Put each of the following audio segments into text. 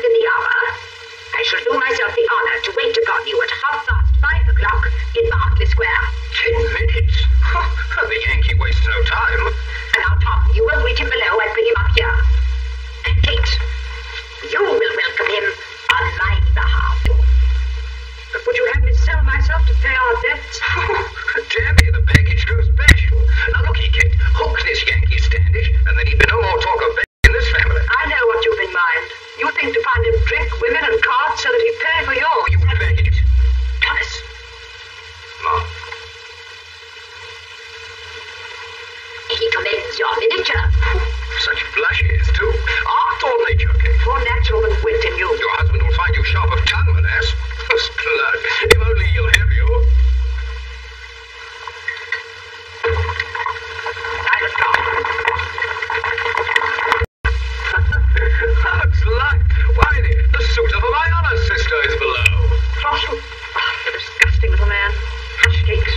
hand in the hour. I shall do myself the honor to wait upon you at 5:30 in Berkeley Square. 10 minutes? The Yankee wastes no time. And now, Tom, you will meet him below and bring him up here. And Kate, you will welcome him on my behalf. But would you have me sell myself to pay our debts? Oh, Debbie, the package grew special. Now look here, Kate, hook this Yankee Standish, and there'd be no more talk of that in this family. I know what you've in mind. You think to find him drink, women, and cards so that he'd pay for yours. You package. Thomas. Mom. He commends your miniature. Such blushes, too. Art or nature, Kate? More natural than wit in you. Your husband will find you sharp of tongue, my lass. Blood. If only he'll have you. That's luck. Why, the suitor for my honor sister is below. Frossel. Oh, the disgusting little man. Hush, cakes.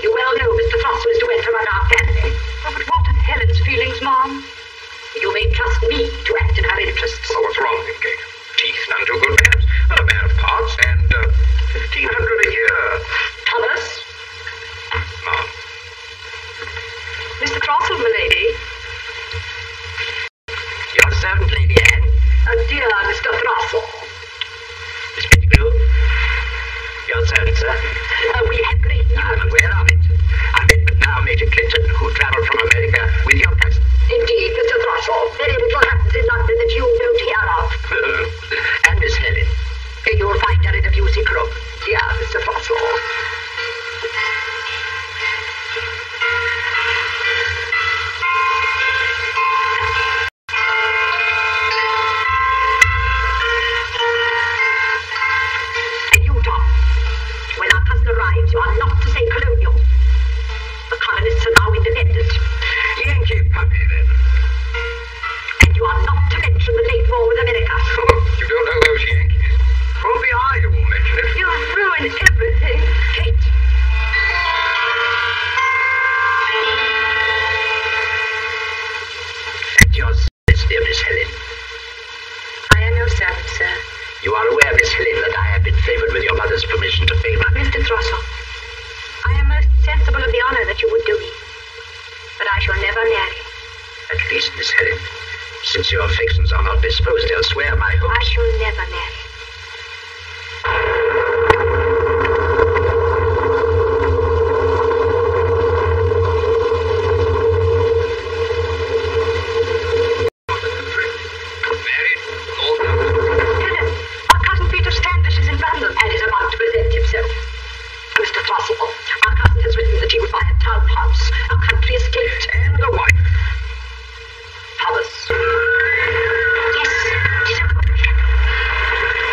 You well know Mr. Frossel is to enter on our family. Oh, but what of Helen's feelings, Mom? You may trust me to act in her interests. Oh, what's wrong with him, Kate? Teeth, none too good, perhaps. Not a man of parts, and 1,500 a year. Thomas? Mom. Mr. Crossell, my lady. Your servant, Lady Anne. Dear Mr. Crossell. Miss Pettigrew. Your servant, sir. We have great news. I'm aware of it. I met but now Major Clinton, who travelled from America with your cousin. Indeed, Mr. Crossell. Very little happens in London that you don't hear of. And Miss Helen. You'll find her in the music room. Dear Mr. Fossil. And you, Tom, when our cousin arrives, you are not to say colonial. The colonists are now independent. Yankee puppy, then. And you are not to mention the late war with America. Oh, you don't know those Yankees. Only I who will mention it. You've ruined everything, Kate. At your service, dear Miss Helen. I am your servant, sir. You are aware, Miss Helen, that I have been favoured with your mother's permission to favour. Mr. Throssell, I am most sensible of the honour that you would do me. But I shall never marry. At least, Miss Helen, since your affections are not disposed elsewhere, my hopes... I shall never marry. Yes, it is a good.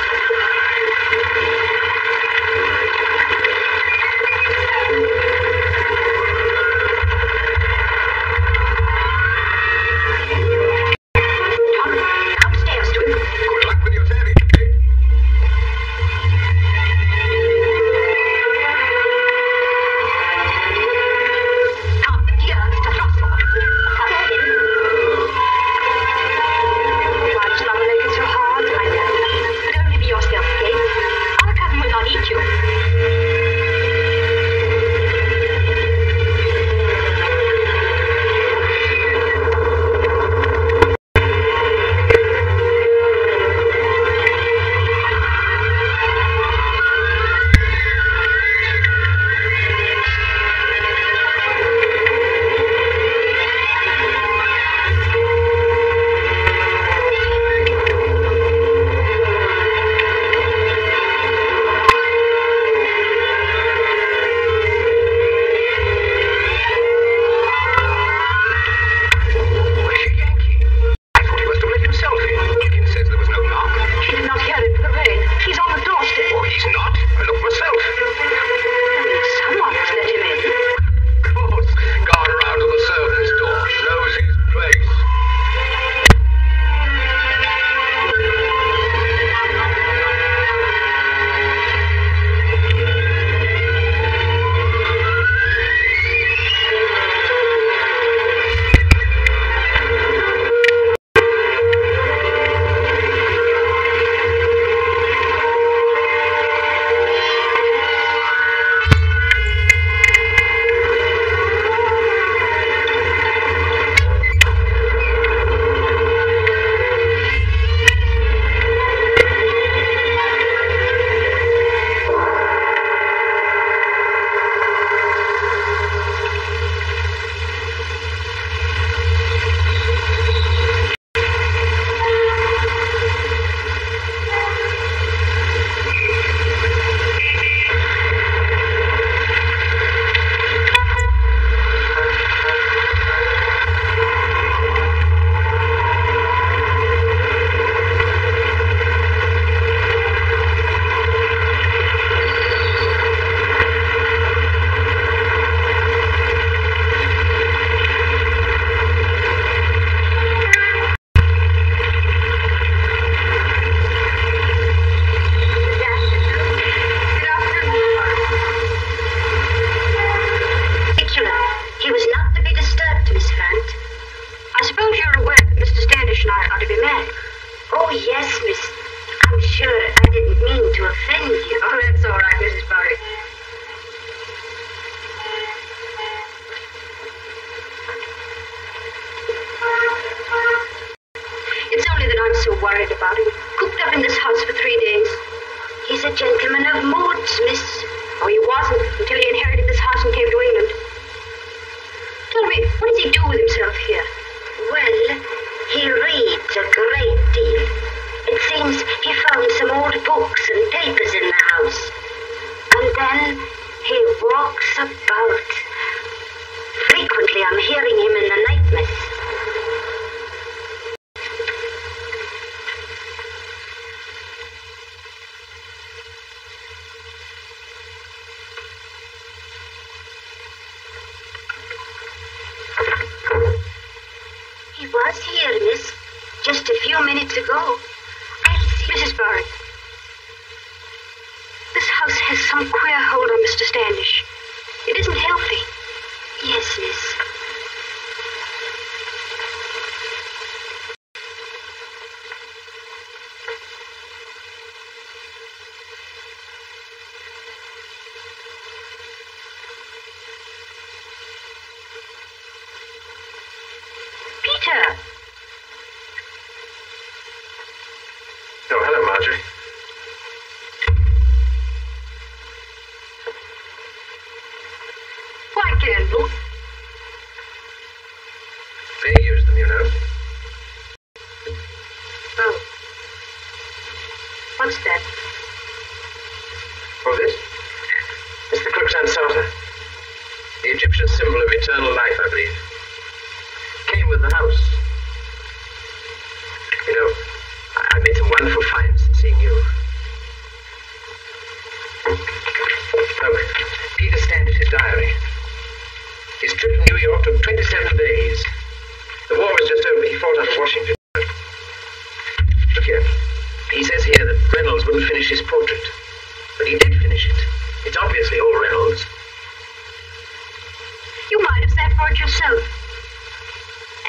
worried about him. Cooped up in this house for 3 days. He's a gentleman of moods, miss. Oh, he wasn't until he inherited this house and came to England. Tell me, what does he do with himself here? Well, he reads a great deal. It seems he found some old books and papers in the house. And then he walks about. Frequently I'm hearing him in the night, miss. He was here, miss, just a few minutes ago. I'll see Mrs. Barrett. This house has some queer hold on Mr. Standish. It isn't healthy. Yes, miss. Peter! Oh, hello, Marjorie. They use them, you know. Oh. What's that? Oh, this? It's the Crooksand Psalter. The Egyptian symbol of eternal life, I believe. Came with the house. You know, I made some wonderful finds seeing you. Oh, Peter Standish's diary. His trip to New York took 27 days. The war was just over. He fought out of Washington. Look here. He says here that Reynolds wouldn't finish his portrait. But he did finish it. It's obviously all Reynolds. You might have said for it yourself.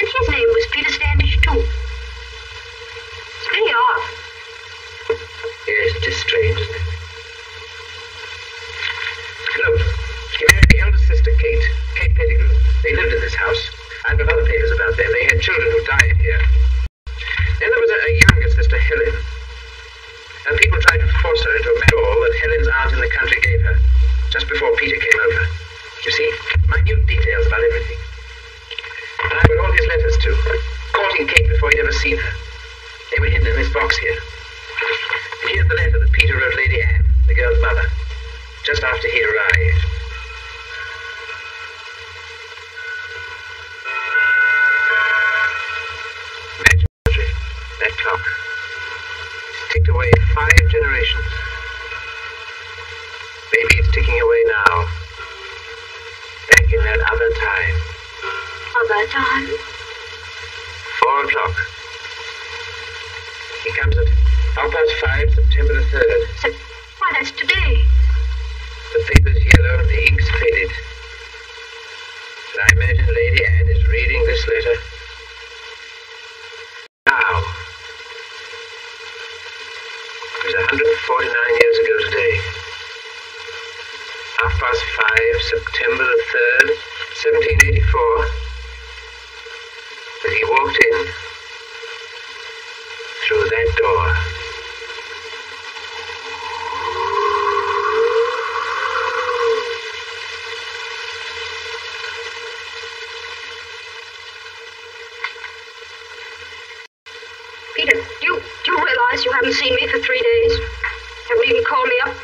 And his name was Peter Standish, too. It's very odd. Yes, it's just strange, isn't it? Look, he married the elder sister, Kate Pettigrew. They lived in this house. I've got other papers about them. They had children who died here. Then there was a younger sister, Helen. And people tried to force her into a medal that Helen's aunt in the country gave her, just before Peter came over. You see, minute details about everything. And I've got all his letters, too. Courting Kate before he'd ever seen her. They were hidden in this box here. And here's the letter that Peter wrote Lady Anne, the girl's mother, just after he arrived. That clock ticked away 5 generations. Maybe it's ticking away now. Back in that other time. Other time? 4 o'clock. He comes at 5:30, September the 3rd. Why, that's today. The paper's yellow and the ink's faded. And I imagine Lady Anne is reading this letter. It was 149 years ago today. 5:30, September the 3rd, 1784, that he walked in through that door. Peter, do you realize you haven't seen me for 3 days? Haven't even called me up?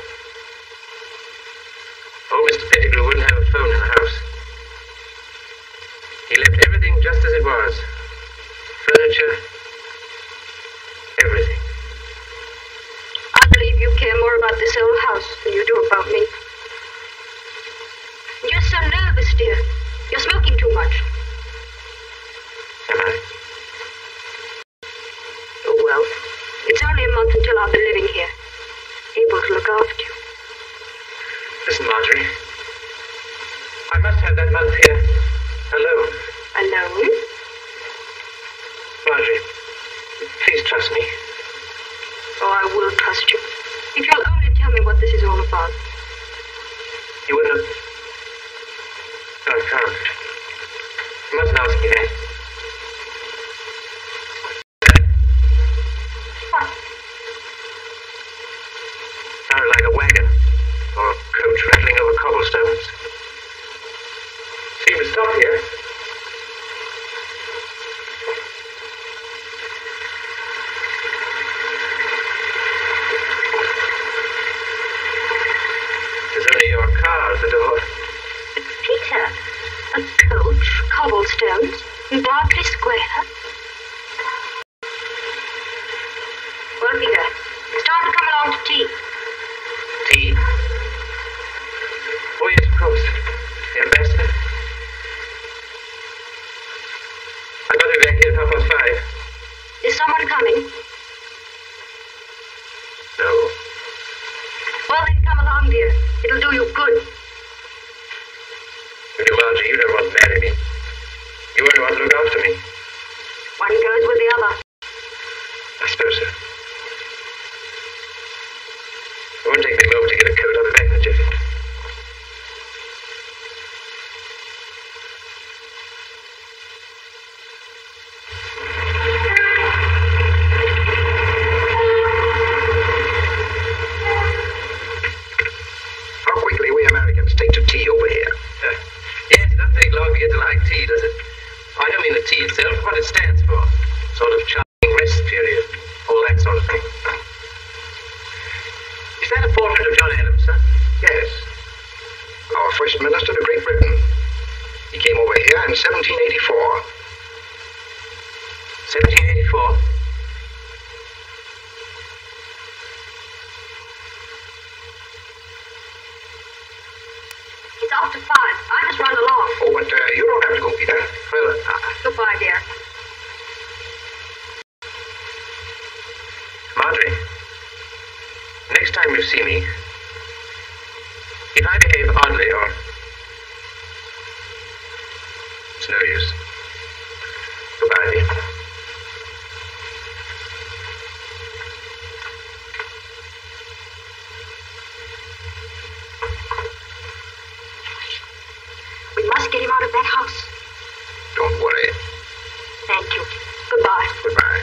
Oh, Mr. Pettigrew wouldn't have a phone in the house. He left everything just as it was. Furniture. Everything. I believe you care more about this old house than you do about me. You're so nervous, dear. You're smoking too much. Am I? It's only a month until I'll be living here, able to look after you. Listen, Marjorie, I must have that month here alone. Alone? Marjorie, please trust me. Oh, I will trust you. If you'll only tell me what this is all about. You wouldn't have... No, I can't. You mustn't ask me that. 1884. It's after 5. I must run along. Oh, but you don't have to go, Peter. Well, goodbye, dear. Marjorie, next time you see me, if I behave oddly or... it's no use. Goodbye, dear. We must get him out of that house. Don't worry. Thank you. Goodbye. Goodbye.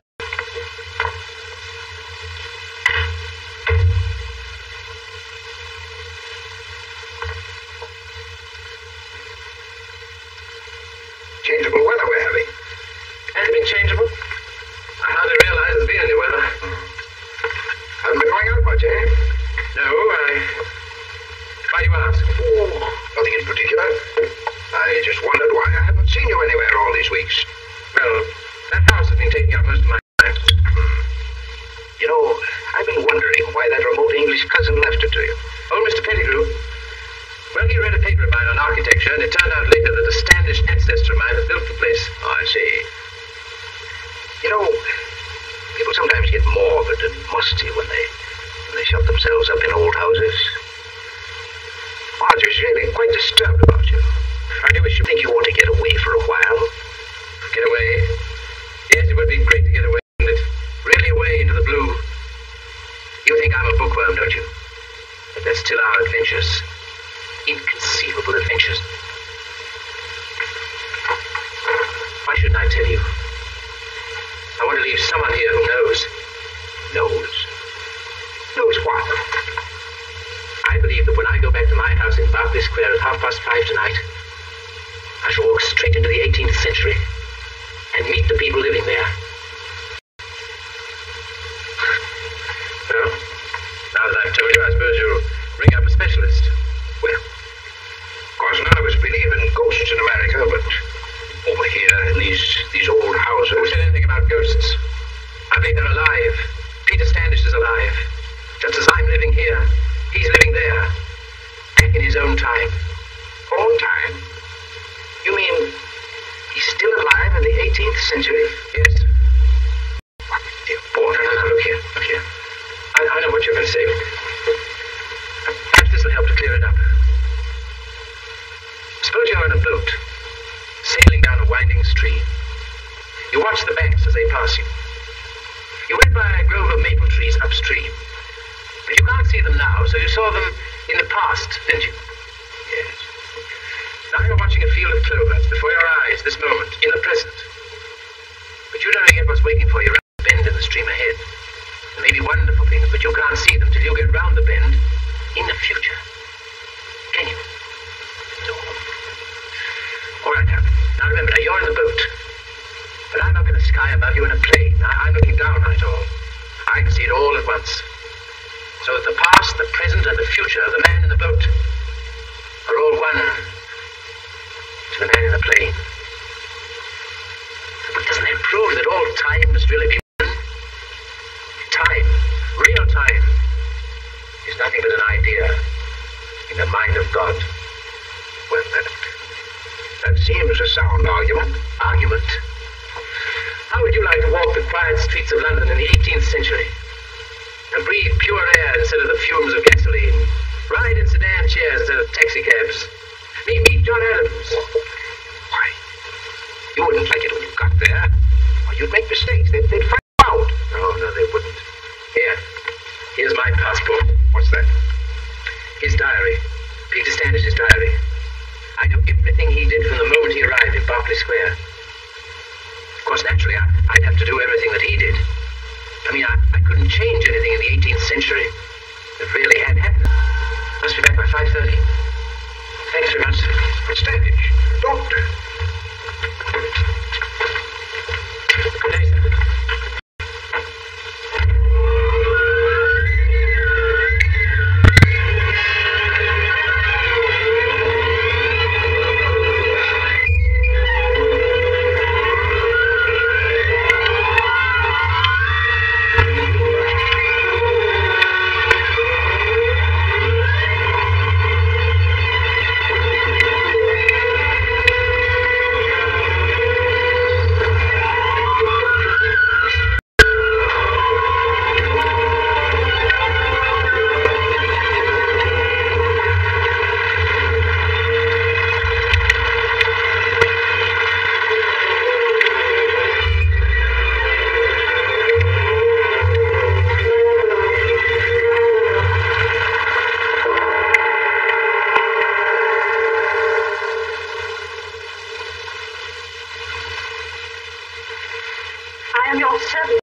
your scepter.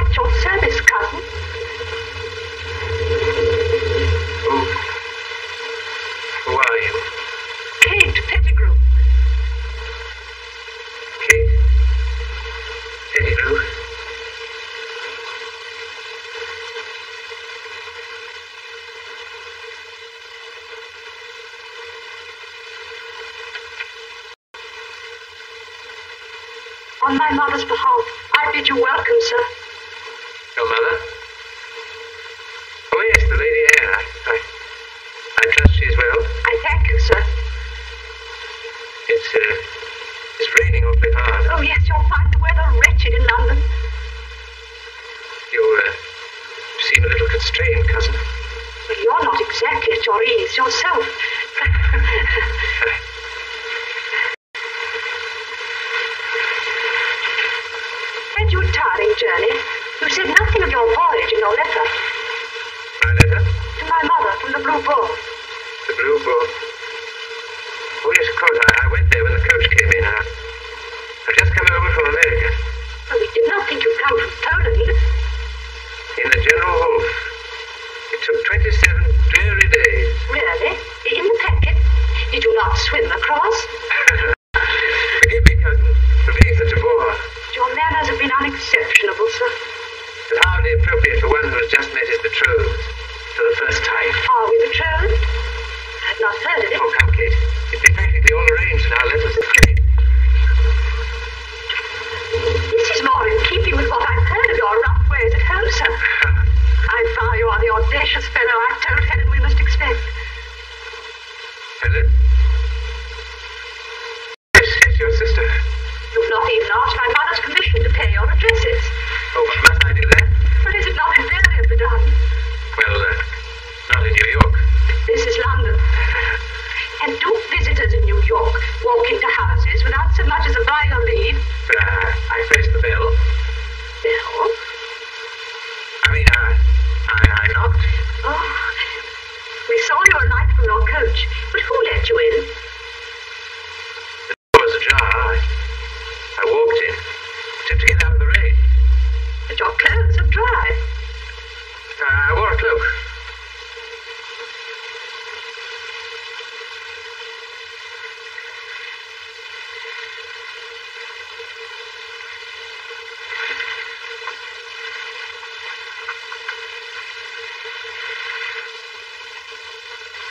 At your service, cousin. Who are you? Kate Pettigrew. Kate Pettigrew? On my mother's behalf, I bid you welcome, sir. Your mother? Oh, yes, the lady here. I trust she is well. I thank you, sir. It's raining awfully hard. Oh, yes, you'll find the weather wretched in London. You, seem a little constrained, cousin. Well, you're not exactly at your ease yourself. Your tiring journey. You said nothing of your voyage in your letter. My letter? To my mother from the Blue Boar. The Blue Boar? Oh, yes, of course. I went there when the coach came in. I've just come over from America. Oh, we did not think you'd come from Poland. In the General Wolfe. It took 27 dreary days. Really? In the packet? Did you not swim across? Forgive me, cousin, for being such a bore. Your manners have been unexceptionable, sir. But hardly appropriate for one who has just met his betrothed for the first time. Are we betrothed? I had not heard of it. Oh, come, Kate. It's been practically all arranged in our letters of credit. This is more in keeping with what I've heard of your rough ways at home, sir. I vow you are the audacious fellow I told Helen we must expect. Helen? Yes, your sister. You've not even asked my mother's permission to pay your addresses. Oh, but must I do that? But is it not invariably done? Well, not in New York. This is London. And do visitors in New York walk into houses without so much as a bye or leave? But I faced the bell. Bell? I mean, I knocked. Oh, we saw you alight from your coach, but who let you in? The door was ajar. I walked in, to get out of the rain. But your clothes are dry. I wore a cloak.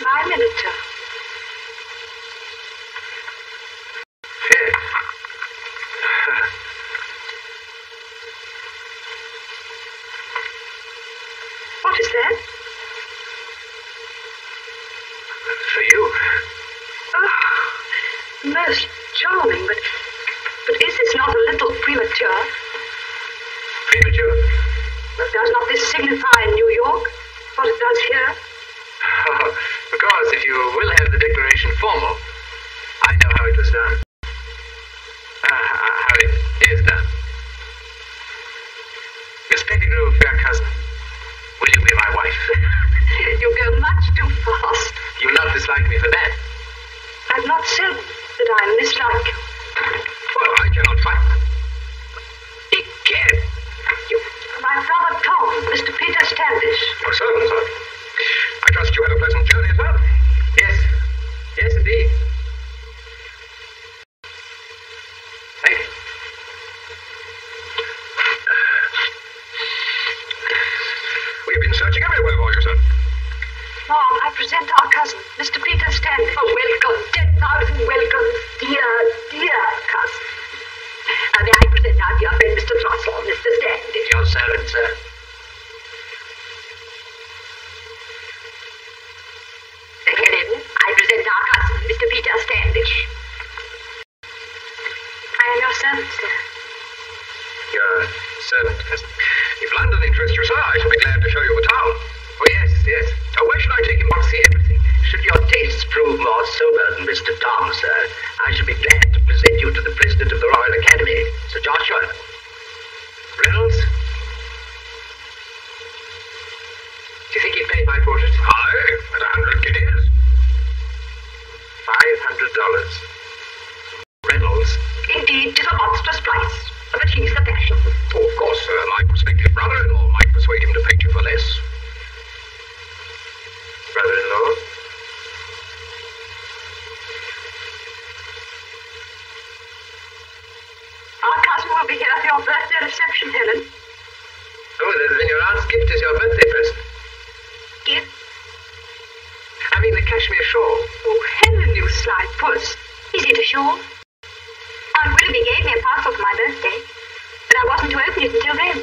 My minotaur. For you. Oh, most charming, but is this not a little premature? Premature? But does not this signify in New York what it does here? Oh, because if you will have the declaration formal, I know how it was done. How it is done. Miss Pettigrew, fair cousin, will you be my wife? You go much too fast. You not dislike me for that? I've not said that I mislike you. Well, I cannot fight. It can. You, my brother Tom, Mr. Peter Standish. Your servant, sir. I trust you had a pleasant journey as well. Yes. Yes, indeed. Thank you. We've been searching everywhere for you, sir. Mom, I present our cousin, Mr. Peter Standish. Oh, welcome, 10,000 welcome, dear, dear cousin. And may I present our dear friend, Mr. Russell, Mr. Standish. Your servant, sir. Helen, I present our cousin, Mr. Peter Standish. I am your servant, sir. Your servant, cousin. If London interests you, sir, I shall be glad to show you the town. Oh, yes, yes. Oh, where should I take him to see everything? Should your tastes prove more sober than Mr. Tom, sir, I should be glad to present you to the President of the Royal Academy, Sir Joshua Reynolds. Do you think he paid my portrait? Aye, at 100 guineas. $500. Bobby, can I have your birthday reception dinner? Oh, then your aunt's gift is your birthday present. Gift? I mean the cashmere shawl. Oh, heaven, you sly puss. Is it a shawl? Aunt Willoughby gave me a parcel for my birthday, but I wasn't to open it until then.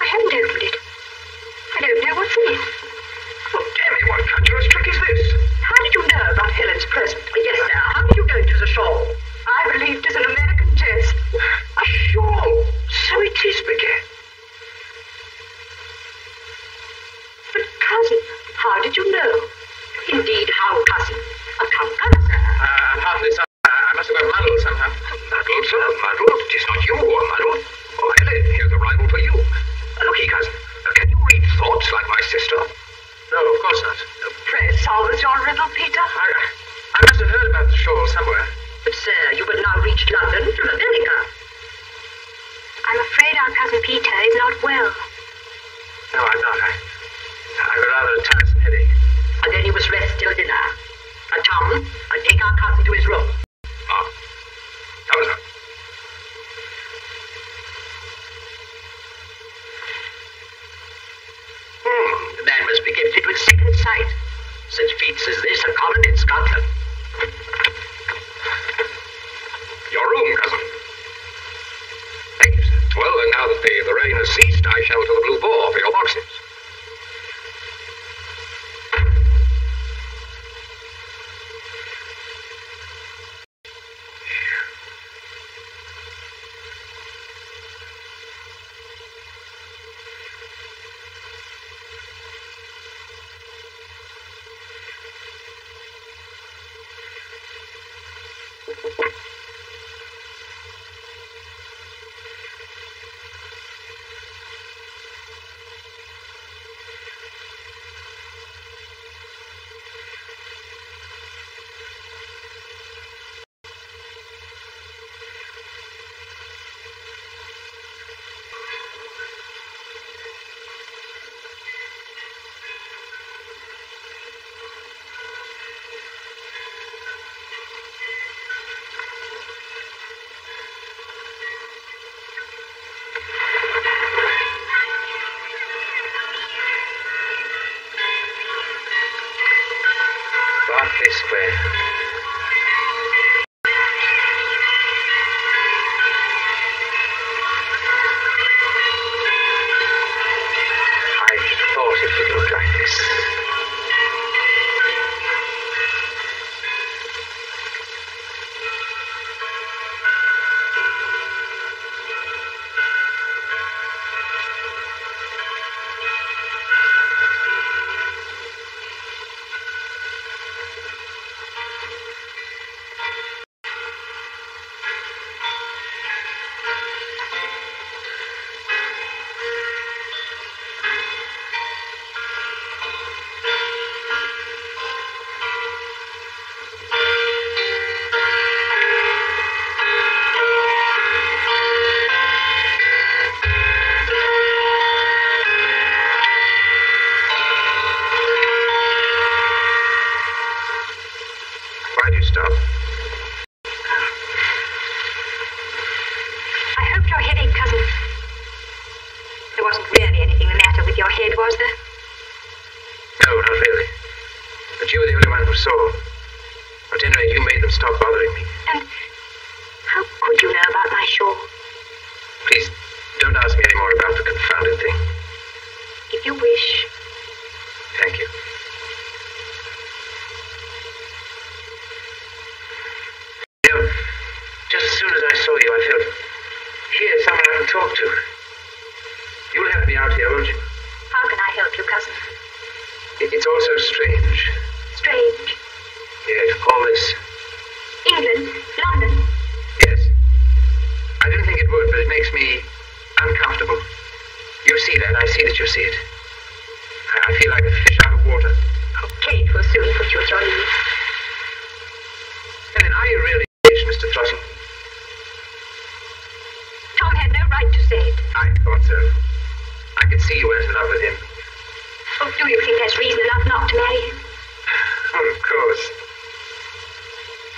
I haven't opened it. I don't know what's in it. Oh, damn it, what country's trick is this? How did you know about Helen's present? Yes, now, how did you know it was a shawl? I believed it was an American jest. A shawl? So it is, Bridget. But, cousin, how did you know? Indeed, how, cousin? A cousin? Pardon me, son. I must have got muddled somehow. Muddled, sir? Muddled? It is not you who are muddled. Oh, Helen, here's a rival for you. Looky, cousin, can you read thoughts like my sister? No, of course not. Pray, solve us your riddle, Peter. I must have heard about the shawl somewhere. But, sir, you have now reached London from America. I'm afraid our cousin Peter is not well. No, I'm not. I have a rather tiresome headache. And then you must rest till dinner. And Tom, and take our cousin to his room. Oh. That was not. The man must be gifted with second sight. Such feats as this are common in Scotland. Your room, cousin. Thank you, sir. Well, and now that the rain has ceased, I shall to the Blue Boar for your boxes.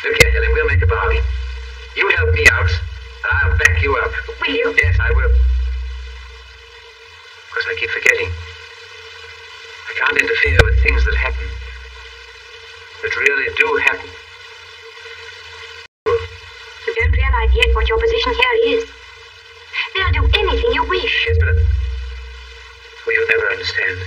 Look here, Helen, we'll make a bargain. You help me out, I'll back you up. Will you? Yes, I will. Of course, I keep forgetting. I can't interfere with things that happen. That really do happen. You don't realize yet what your position here is. They'll do anything you wish. Yes, but... well, you'll never understand.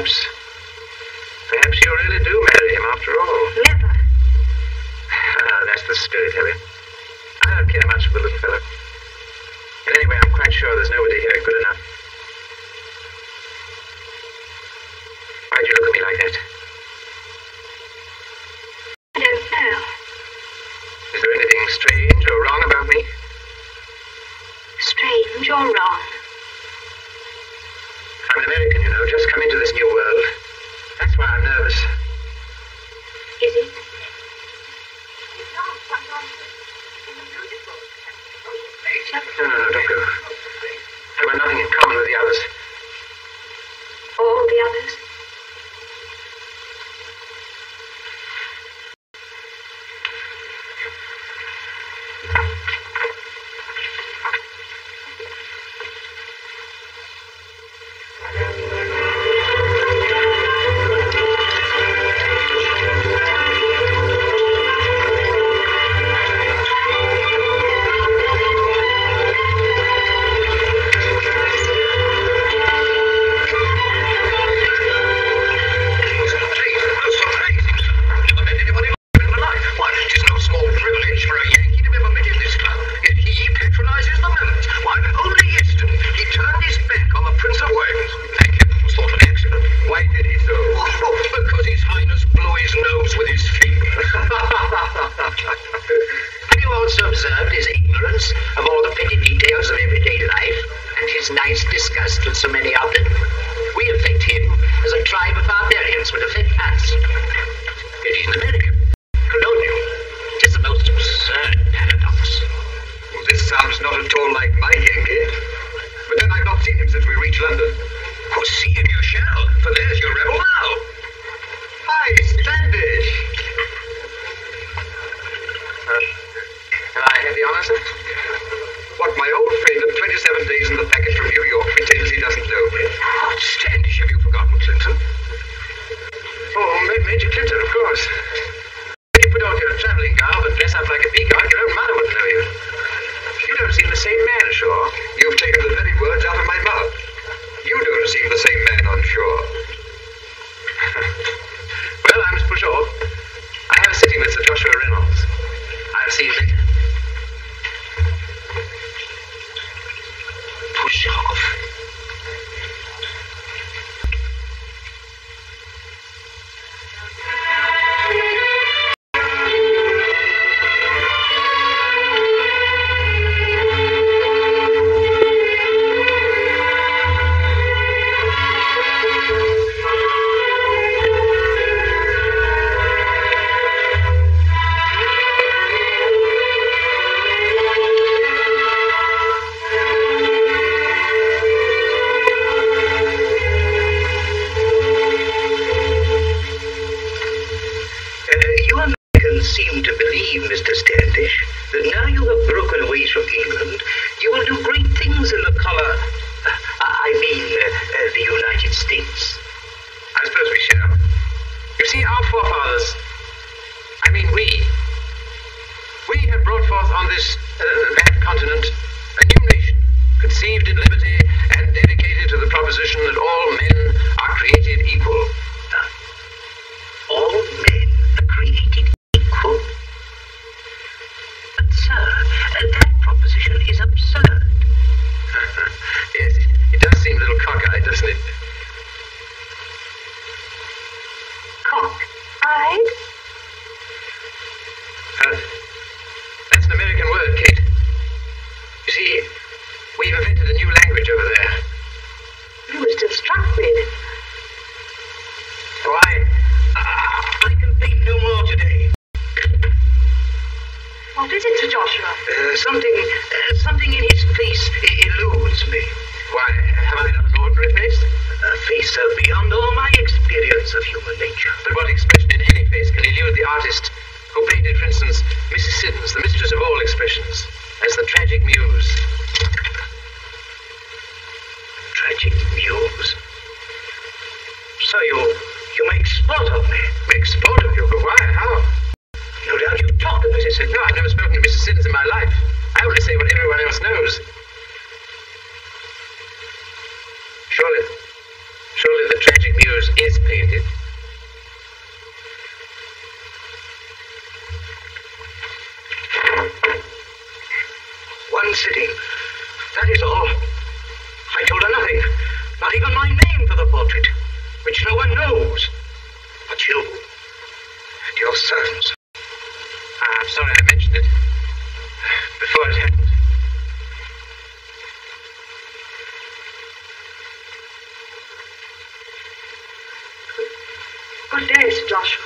Perhaps you really do marry him after all. Never. Ah, that's the spirit, Helen. I don't care much for the little fellow. And anyway, I'm quite sure there's nobody here good enough. Why'd you look at me like that? I don't know. Is there anything strange or wrong about me? Strange or wrong? I'm an American, you know, just come into this new world. That's why I'm nervous. Is it? No, don't go. I've got nothing in common with the others. All the others? Beyond all my experience of human nature. But what expression in any face can elude the artist who painted, for instance, Mrs. Siddons, the mistress of all expressions, as the tragic muse. Tragic muse? So you make sport of me. Make sport of you? But why? How? No doubt you talked to Mrs. Siddons. No, I've never spoken to Mrs. Siddons in my life. I only say what everyone else knows. Surely the tragic muse is painted. One sitting. That is all. I told her nothing. Not even my name for the portrait, which no one knows. But you and your sons. I'm sorry I mentioned it. Before it happened. Good day, Sir Joshua.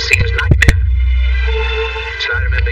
Seems nightmare. So I remember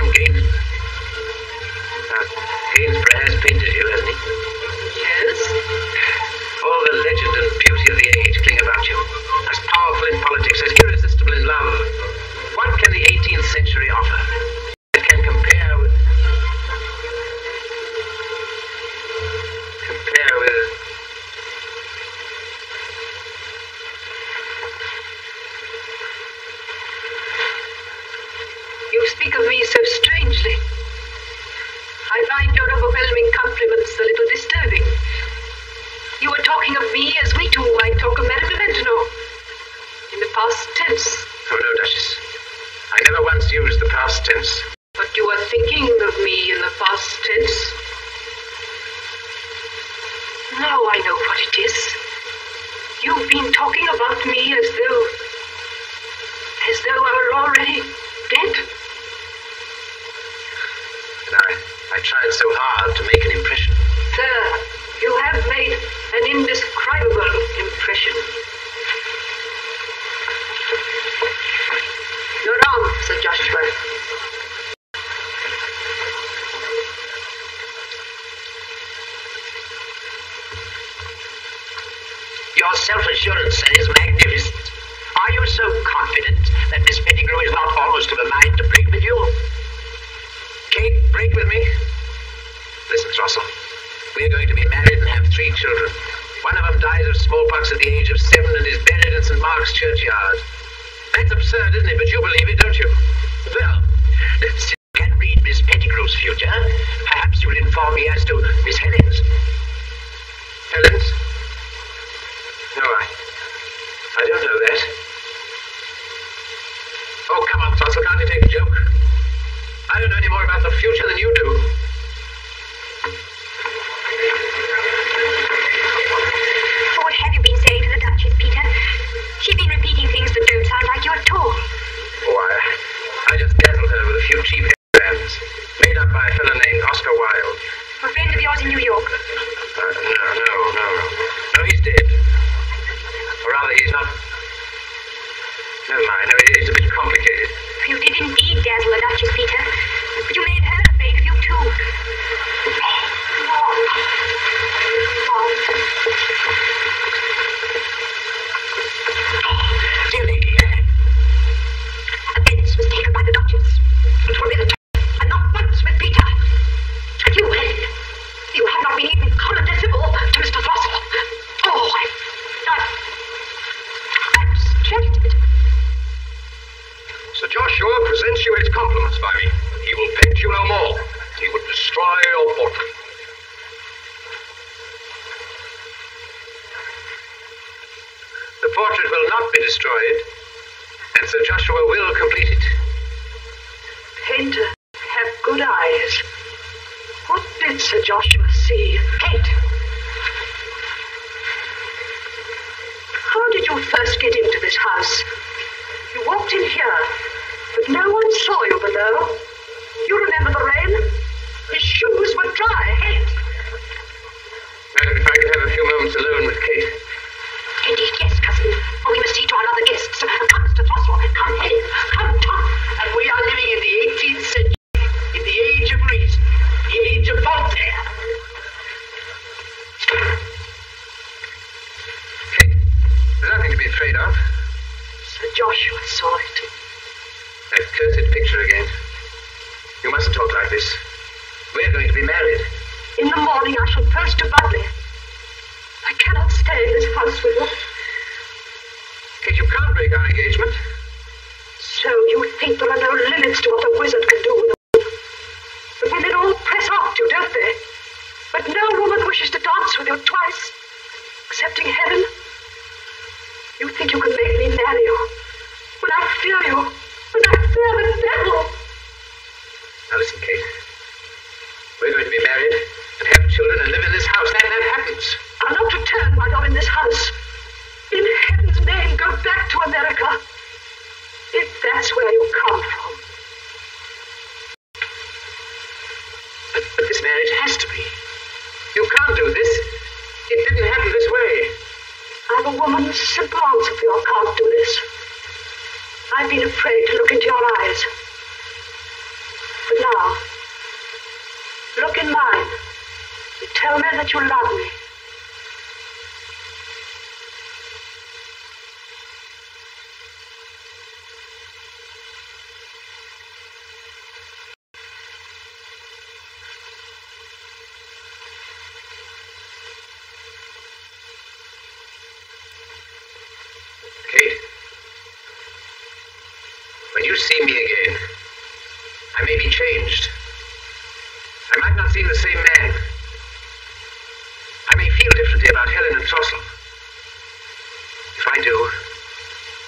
from Kings. His has painted you, hasn't he? Yes. All the legend and beauty of the age cling about you, as powerful in politics, as irresistible in love. What can the 18th century offer that can compare with You speak of me so strangely. I find your overwhelming compliments a little disturbing. You were talking of me as we two might talk of Madame de Maintenon, in the past tense. Oh no, Duchess. I never once used the past tense. But you were thinking of me in the past tense. Now I know what it is. You've been talking about me as though I were already dead. And I tried so hard to make an impression. Sir, you have made an indescribable impression. Your arm, Sir Joshua. Your self-assurance is magnificent. Are you so confident that Miss Pettigrew is not almost of a mind to break with you? Kate, break with me? Listen, Throstle. We're going to be married and have 3 children. One of them dies of smallpox at the age of 7 and is buried in St. Mark's Churchyard. That's absurd, isn't it? But you believe it, don't you? Well, since you can read Miss Pettigrew's future, perhaps you'll inform me as to Miss Helen's. Helen's? No, I don't know that. Oh, come on, Throstle, can't you take a joke? I don't know any more about the future than you do. What have you been saying to the Duchess, Peter? She's been repeating things that don't sound like you at all. Why, I just dazzled her with a few cheap headbands made up by a fellow named Oscar Wilde. A friend of yours in New York? No, he's dead. Or rather, he's not. Never mind, it's a bit complicated. You did indeed dazzle the Duchess, Peter. But you made her afraid of you, too. Oh, dear lady. Offense was taken by the Duchess. It will be the time, and not once with Peter. And you, Helen, you have not been even commendable to Mr. Throstle. Oh, I'm stranded. Sir Joshua presents you his compliments by me. He will pet you no more. He would destroy your portrait. The portrait will not be destroyed, and Sir Joshua will complete it. Painter, have good eyes. What did Sir Joshua see? Kate! How did you first get into this house? You walked in here, but no one saw you below. You remember the rain? His shoes were dry. Kate! Madam, if I could have a few moments alone with Kate. Indeed, yes, cousin. Oh, we must see to our other guests. Come, Mr. Throstle. Come, Helen. Come, Tom. And we are living in the 18th century, in the age of reason, the age of Voltaire. Kate, there's nothing to be afraid of. Joshua saw it. That cursed picture again. You mustn't talk like this. We're going to be married. In the morning, I shall post to Buddley. I cannot stay in this house with you. Kate, you can't break our engagement. So you think there are no limits to what a wizard can do with a woman. But women all press up to you, don't they? But no woman wishes to dance with you twice, excepting Helen. You think you can make me marry you? Would I fear you? Would I fear the devil? Now listen, Kate. We're going to be married and have children and live in this house. That happens. I'll not return while you're in this house. In heaven's name, go back to America. If that's where you come from. But this marriage has to be. You can't do this. It didn't happen this way. I'm a woman simple as if you can't do this. I've been afraid to look into your eyes. But now. Look in mine. And tell me that you love me. See me again. I may be changed. I might not seem the same man. I may feel differently about Helen and Cecil. If I do,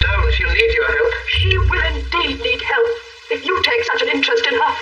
Joan, she'll need your help. She will indeed need help if you take such an interest in her.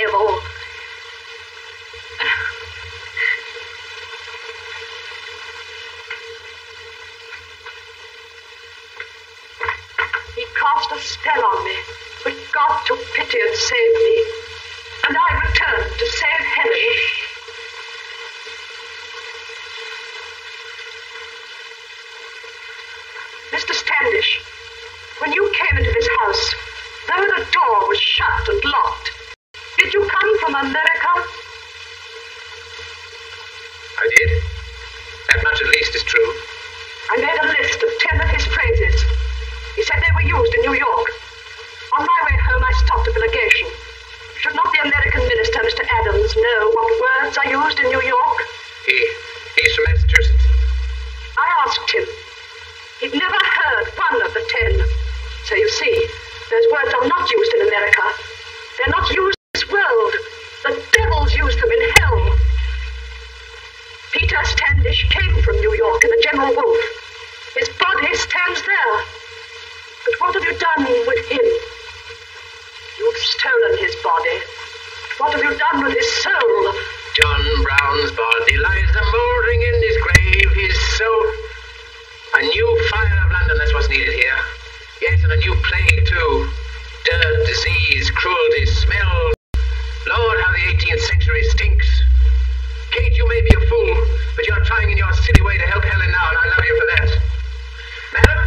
amiable. He cast a spell on me, but God took pity and saved me, and I returned to save Henry. Mr. Standish, when you came into this house, though the door was shut and locked, did you come from America? I did. That much at least is true. I made a list of 10 of his phrases. He said they were used in New York. On my way home, I stopped at the legation. Should not the American minister, Mr. Adams, know what words are used in New York? He's from Massachusetts. I asked him. He'd never heard one of the 10. So you see, those words are not used in America. They're not used in this world. The devils use them in hell. Peter Standish came from New York in the General Wolfe. His body stands there. But what have you done with him? You've stolen his body. What have you done with his soul? John Brown's body lies a mouldering in his grave, his soul. A new fire of London, that's what's needed here. Yes, and a new plague, too. Dirt, disease, cruelty, smells. Lord, how the 18th century stinks. Kate, you may be a fool, but you're trying in your silly way to help Helen now, and I love you for that. Madam,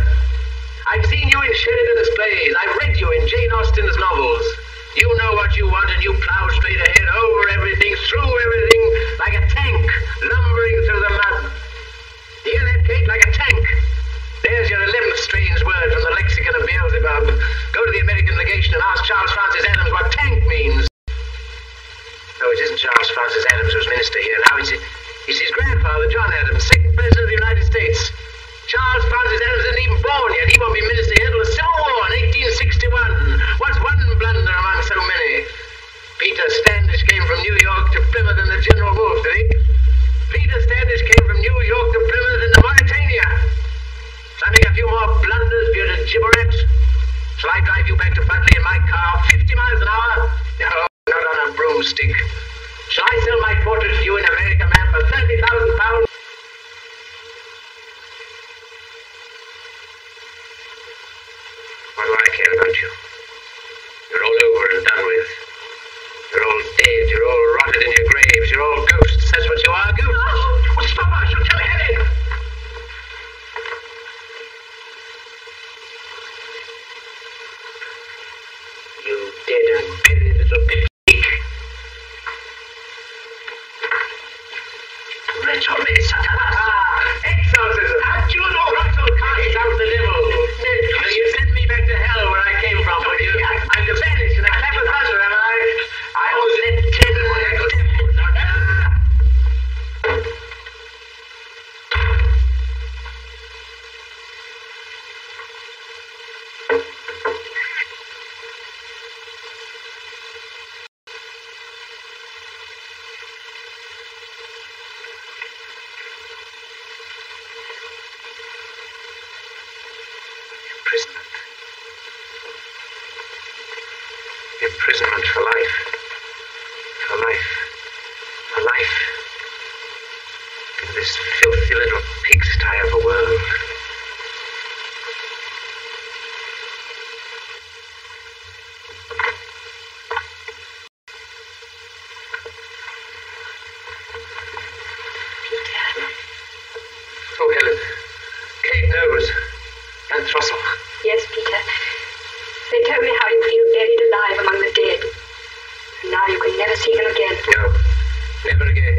I've seen you in Sheridan's plays. I've read you in Jane Austen's novels. You know what you want, and you plow straight ahead, over everything, through everything, like a tank, lumbering through the mud. You hear that, Kate? Like a tank. There's your 11th strange word from the lexicon of Beelzebub. Go to the American legation and ask Charles Francis Adams what tank means. No, it isn't Charles Francis Adams who's minister here now. It's his grandfather, John Adams, 2nd President of the United States. Charles Francis Adams isn't even born yet. He won't be minister here until the Civil War in 1861. What's one blunder among so many? Peter Standish came from New York to Plymouth in the General Wolfe, did he? Peter Standish came from New York to Plymouth in the Mauritania. Shall I make a few more blunders for you to gibberette? Shall I drive you back to Buddley in my car, 50 miles an hour? No, not on a broomstick. Shall I sell my portrait to you in America, man, for £30,000? What do I care about you? You're all over and done with. You're all dead, you're all rotted in your graves, you're all ghosts, that's what you are, ghosts. Well, stop, I shall tell Helen. You dead and buried little bitch. Retro me, Satanas. Ah, exorcism. Had you no rightful cast out the devil? Will you send me back to hell where I came from, will you? I'm the Spanish and I clap a buzzer, am I? I was led to heaven when I could. Imprisonment for life. For life. For life. In this filthy little pigsty of a world. Peter. Oh, Helen. Kate knows. And Trussell. Yes, Peter. They told me how you feel buried alive among the dead. And now you can never see them again. No, never again.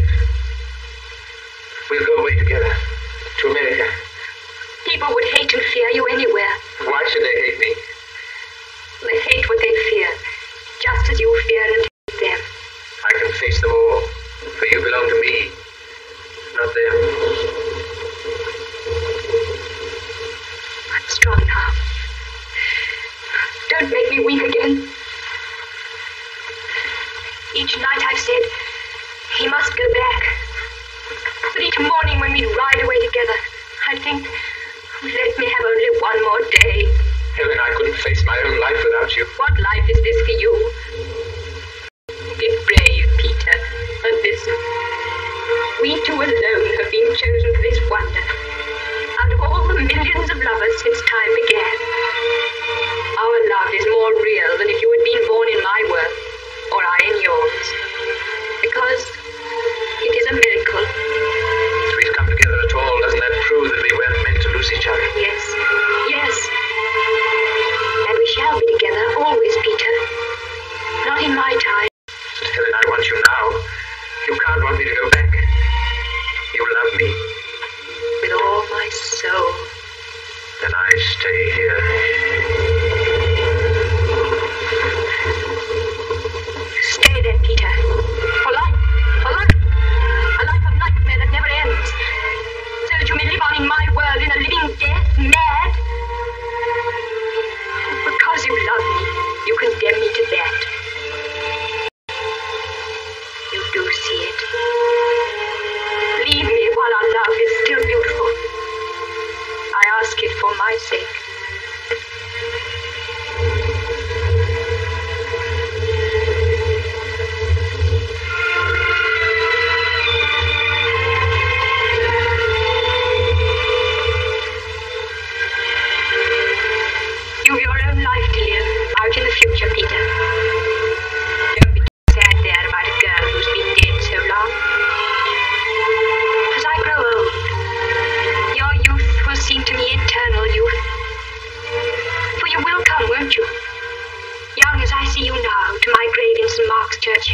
We'll go away together. To America. People would hate and fear you anywhere. Why should they hate me? They hate what they fear. Just as you fear and hate them. I can face them all. For you belong to me. Not them. I'm strong now. Don't make me weak again. Each night I've said, he must go back. But each morning when we'd ride away together, I'd think, let me have only one more day. Helen, I couldn't face my own life without you. What life is this for you? Give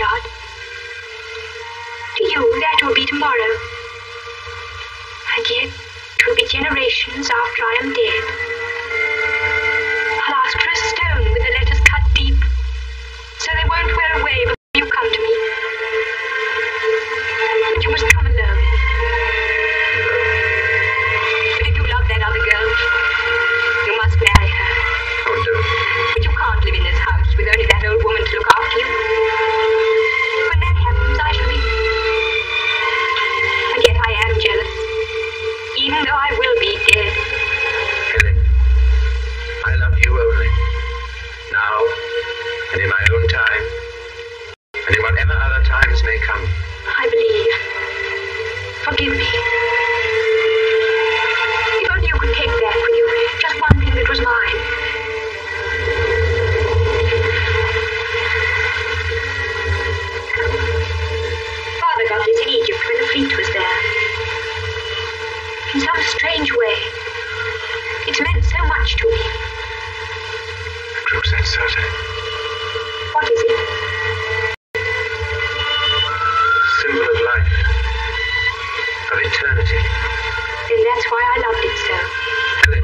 John. To you, that will be tomorrow. And yet, it will be generations after I am dead. I'll ask for a stone with the letters cut deep, so they won't wear away before you come to me. But you must come alone. But if you love that other girl, you must marry her. Oh, no. But you can't live in this house with only that old woman to look after you. When that happens, I shall be... And yet I am jealous, even though I will be dead. Helen, I love you only, now and in my own time, and in whatever other times may come. I believe. Forgive me. If only you could take back with you just one thing that was mine. Father got this in Egypt when the fleet was there. In some strange way, it's meant so much to me. True, that's certain. What is it? And that's why I loved it so. Helen.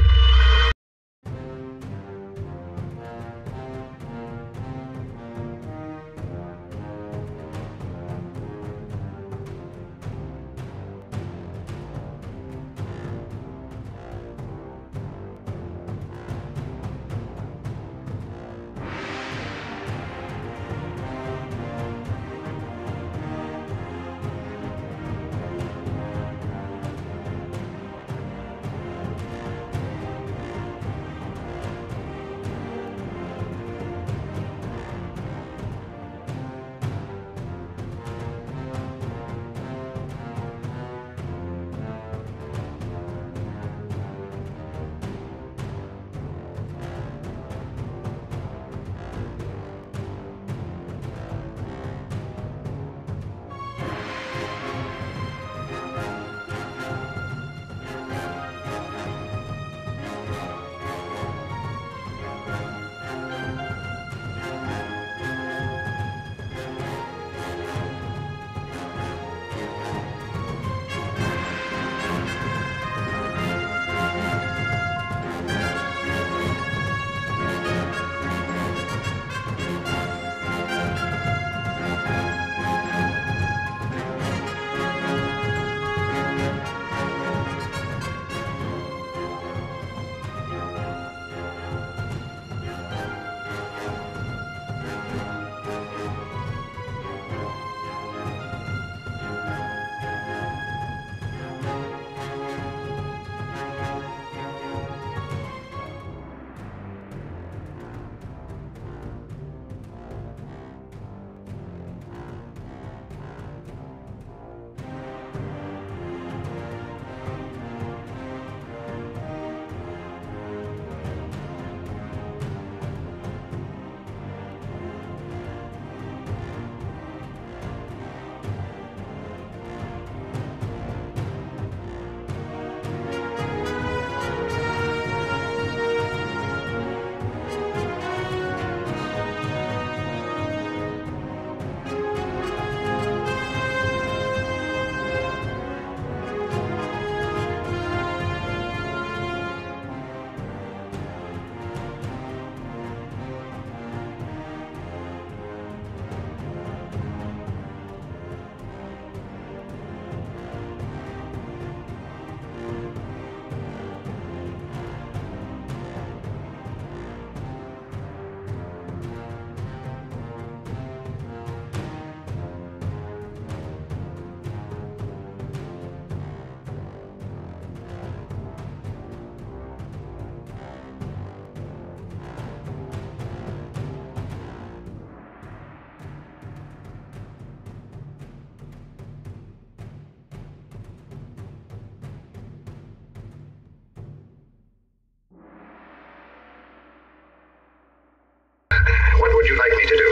Would you like me to do?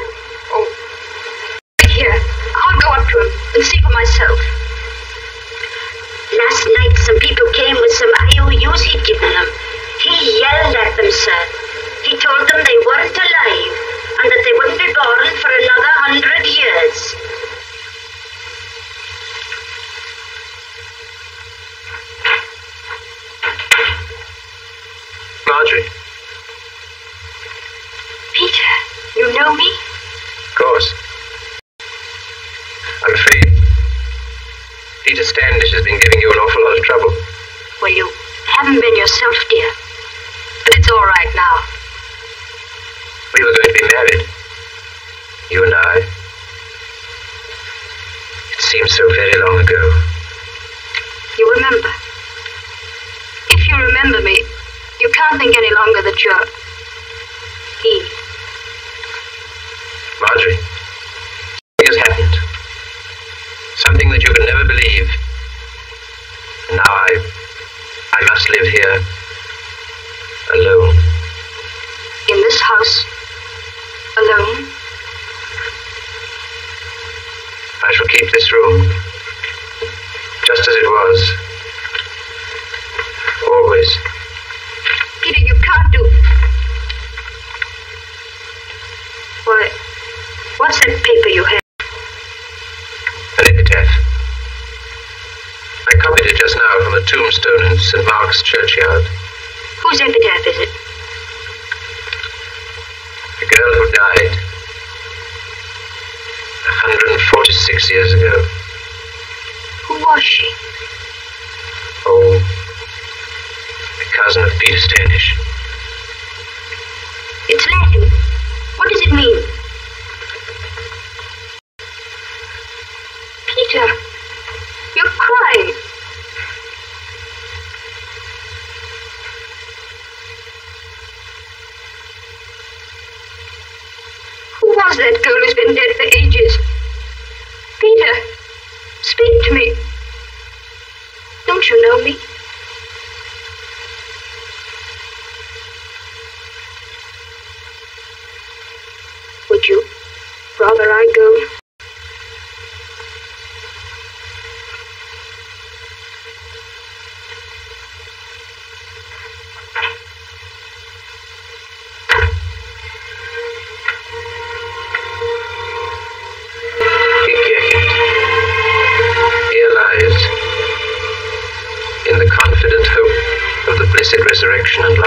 Oh. Here, I'll go up to him and see for myself. Last night some people came with some IOUs he'd given them. He yelled at them, sir. He told them they weren't alive and that they wouldn't be born for another 100 years. Standish has been giving you an awful lot of trouble. Well, you haven't been yourself, dear. But it's all right now. We were going to be married. You and I. It seems so very long ago. You remember. If you remember me, you can't think any longer that you're... he. Marjorie, something has happened. Something that you could never believe. And now I must live here. Alone. In this house? Alone? I shall keep this room. Just as it was. Always. Peter, you can't do... Why, what's that paper you have? An epitaph. I copied it just now from a tombstone in St. Mark's churchyard. Whose epitaph is it? The girl who died 146 years ago. Who was she? Oh, the cousin of Peter Standish. It's Latin. What does it mean? Peter, you're crying. That girl who's been dead for ages. Peter, speak to me. Don't you know me? Would you rather I go? Resurrection and life.